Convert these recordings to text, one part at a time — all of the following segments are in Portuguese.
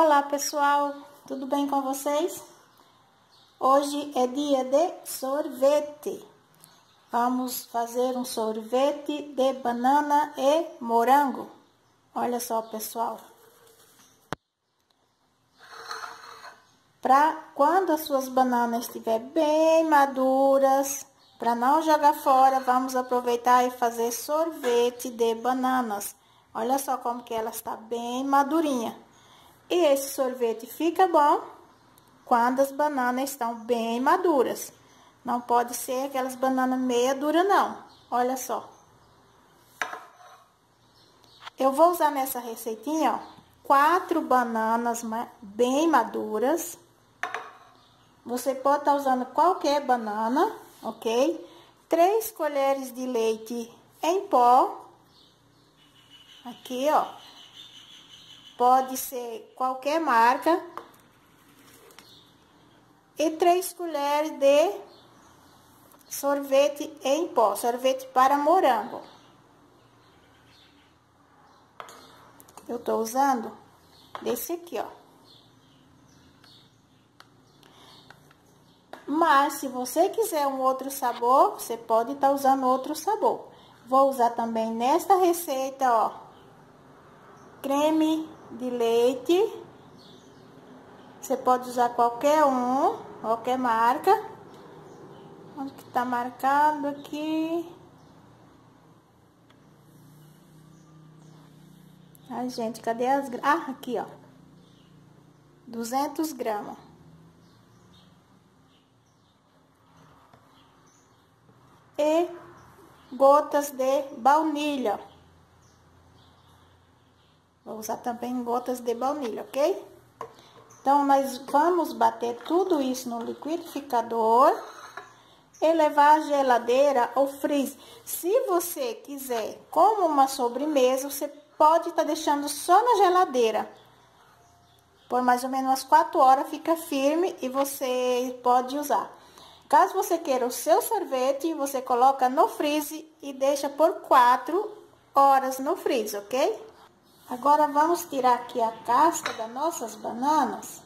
Olá pessoal, tudo bem com vocês? Hoje é dia de sorvete. Vamos fazer um sorvete de banana e morango. Olha só pessoal. Para quando as suas bananas estiverem bem maduras, para não jogar fora, vamos aproveitar e fazer sorvete de bananas. Olha só como que ela está bem madurinha. E esse sorvete fica bom quando as bananas estão bem maduras. Não pode ser aquelas bananas meia dura não. Olha só. Eu vou usar nessa receitinha, ó, 4 bananas bem maduras. Você pode estar usando qualquer banana, ok? 3 colheres de leite em pó. Aqui, ó. Pode ser qualquer marca. E 3 colheres de sorvete em pó, sorvete para morango. Eu tô usando desse aqui, ó. Mas se você quiser um outro sabor, você pode estar usando outro sabor. Vou usar também nesta receita, ó, creme de leite. Você pode usar qualquer um, qualquer marca. Onde que tá marcado aqui? Ai, gente, cadê as... Ah, aqui, ó. 200 gramas. E gotas de baunilha. Vou usar também gotas de baunilha, ok? Então, nós vamos bater tudo isso no liquidificador e levar à geladeira ou freezer. Se você quiser, como uma sobremesa, você pode estar deixando só na geladeira. Por mais ou menos umas 4 horas fica firme e você pode usar. Caso você queira o seu sorvete, você coloca no freezer e deixa por 4 horas no freezer, ok? Agora, vamos tirar aqui a casca das nossas bananas.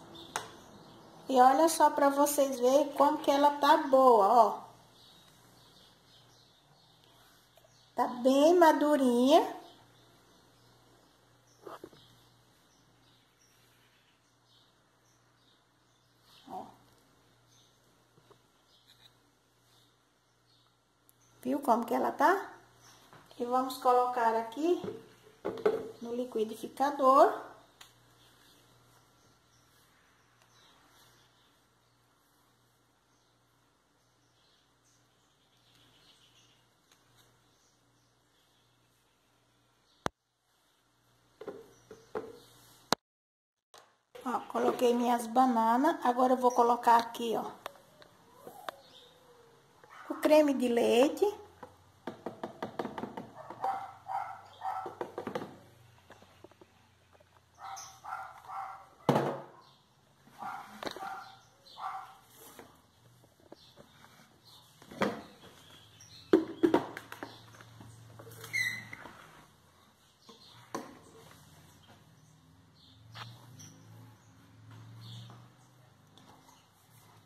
E olha só para vocês verem como que ela tá boa, ó. Tá bem madurinha. Ó. Viu como que ela tá? E vamos colocar aqui no liquidificador. Ó, coloquei minhas bananas. Agora eu vou colocar aqui, ó, o creme de leite.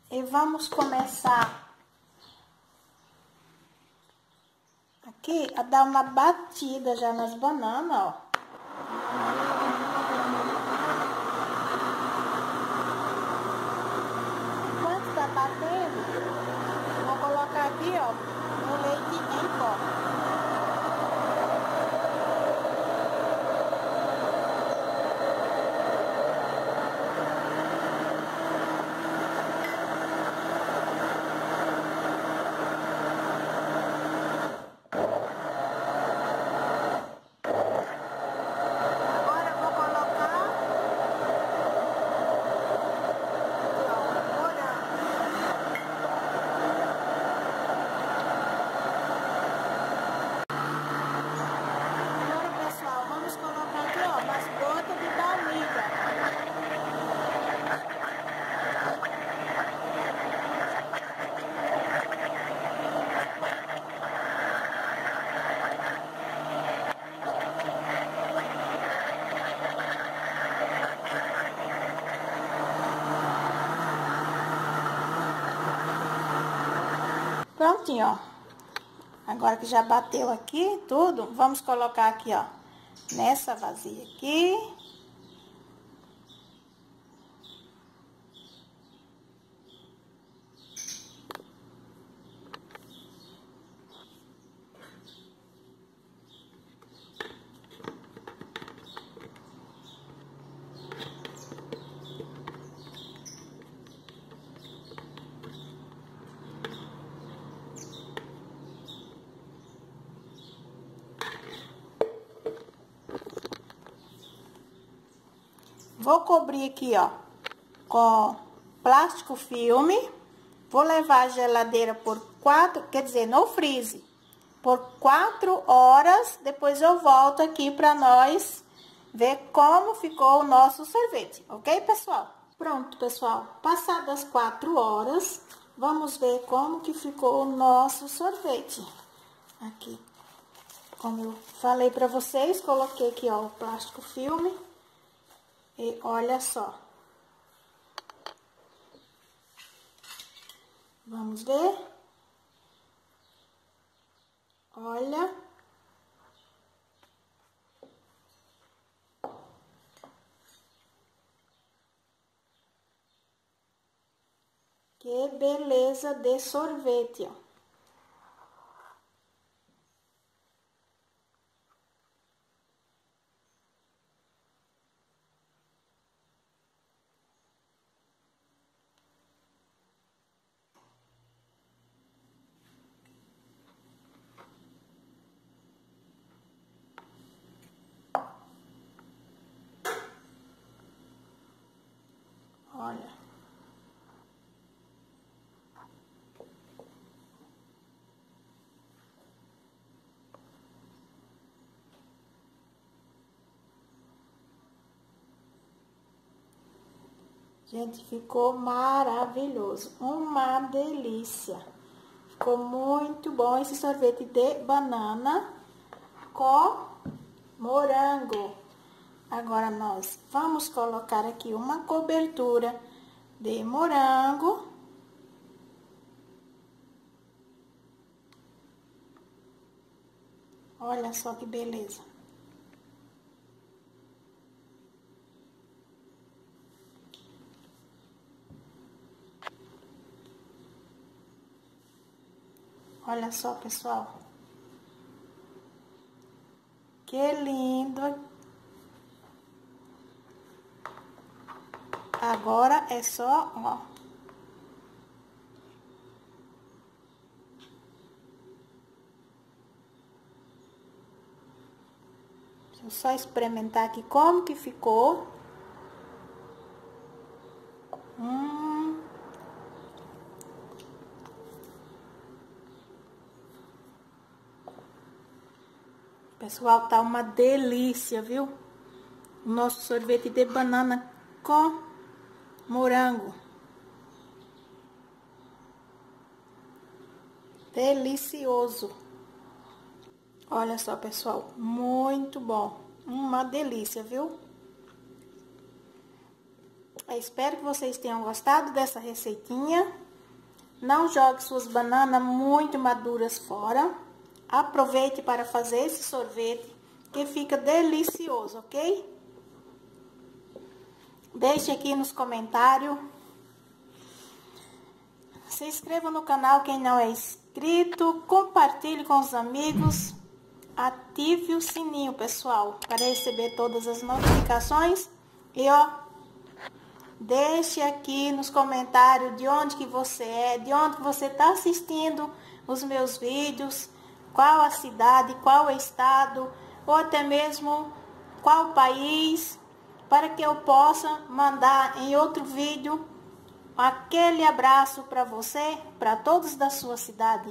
E vamos começar aqui a dar uma batida já nas bananas, ó. Enquanto tá batendo, eu vou colocar aqui, ó, o leite em pó. prontinho, ó. Agora que já bateu aqui tudo, vamos colocar aqui, ó, nessa vasilha aqui. Vou cobrir aqui, ó, com plástico filme. Vou levar a geladeira por 4, quer dizer, no freezer, por 4 horas. Depois eu volto aqui pra nós ver como ficou o nosso sorvete, ok, pessoal? Pronto, pessoal. Passadas 4 horas, vamos ver como que ficou o nosso sorvete. Aqui, como eu falei pra vocês, coloquei aqui, ó, o plástico filme. E olha só. Vamos ver? Olha. Que beleza de sorvete, ó. Olha. Gente, ficou maravilhoso. Uma delícia. Ficou muito bom esse sorvete de banana com morango. Agora, nós vamos colocar aqui uma cobertura de morango. Olha só que beleza. Olha só, pessoal. Que lindo aqui. Agora é só, ó, deixa eu só experimentar aqui como que ficou. Pessoal, tá uma delícia, viu? O nosso sorvete de banana com morango. Delicioso. Olha só, pessoal, muito bom. Uma delícia, viu? Eu espero que vocês tenham gostado dessa receitinha. Não jogue suas bananas muito maduras fora. Aproveite para fazer esse sorvete que fica delicioso, ok? Deixe aqui nos comentários. Se inscreva no canal quem não é inscrito. Compartilhe com os amigos. Ative o sininho, pessoal, para receber todas as notificações. E, ó, deixe aqui nos comentários de onde que você é, de onde você está assistindo os meus vídeos, qual a cidade, qual o estado, ou até mesmo qual país, para que eu possa mandar em outro vídeo aquele abraço para você, para todos da sua cidade,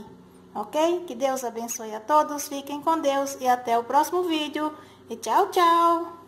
ok? Que Deus abençoe a todos, fiquem com Deus e até o próximo vídeo. E tchau, tchau!